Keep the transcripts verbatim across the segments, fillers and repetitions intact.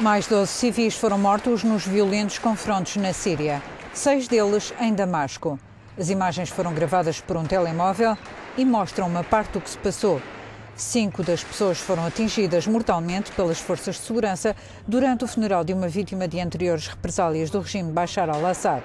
Mais doze civis foram mortos nos violentos confrontos na Síria, seis deles em Damasco. As imagens foram gravadas por um telemóvel e mostram uma parte do que se passou. Cinco das pessoas foram atingidas mortalmente pelas forças de segurança durante o funeral de uma vítima de anteriores represálias do regime Bashar al-Assad.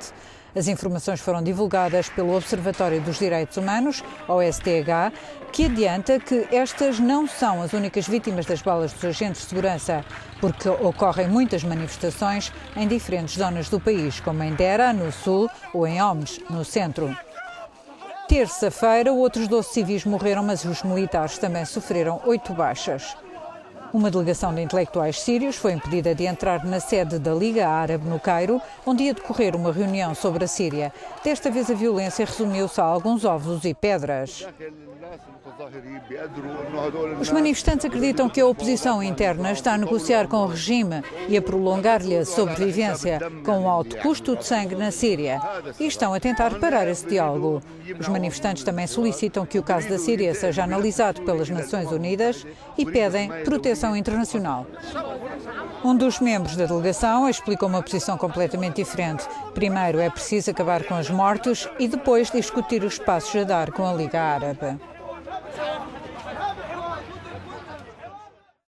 As informações foram divulgadas pelo Observatório dos Direitos Humanos, O S D H, que adianta que estas não são as únicas vítimas das balas dos agentes de segurança, porque ocorrem muitas manifestações em diferentes zonas do país, como em Dera, no sul, ou em Homs, no centro. Terça-feira, outros doze civis morreram, mas os militares também sofreram oito baixas. Uma delegação de intelectuais sírios foi impedida de entrar na sede da Liga Árabe, no Cairo, onde ia decorrer uma reunião sobre a Síria. Desta vez a violência resumiu-se a alguns ovos e pedras. Os manifestantes acreditam que a oposição interna está a negociar com o regime e a prolongar-lhe a sobrevivência com um alto custo de sangue na Síria e estão a tentar parar esse diálogo. Os manifestantes também solicitam que o caso da Síria seja analisado pelas Nações Unidas e pedem proteção internacional. Um dos membros da delegação explicou uma posição completamente diferente. Primeiro é preciso acabar com as mortes e depois discutir os passos a dar com a Liga Árabe.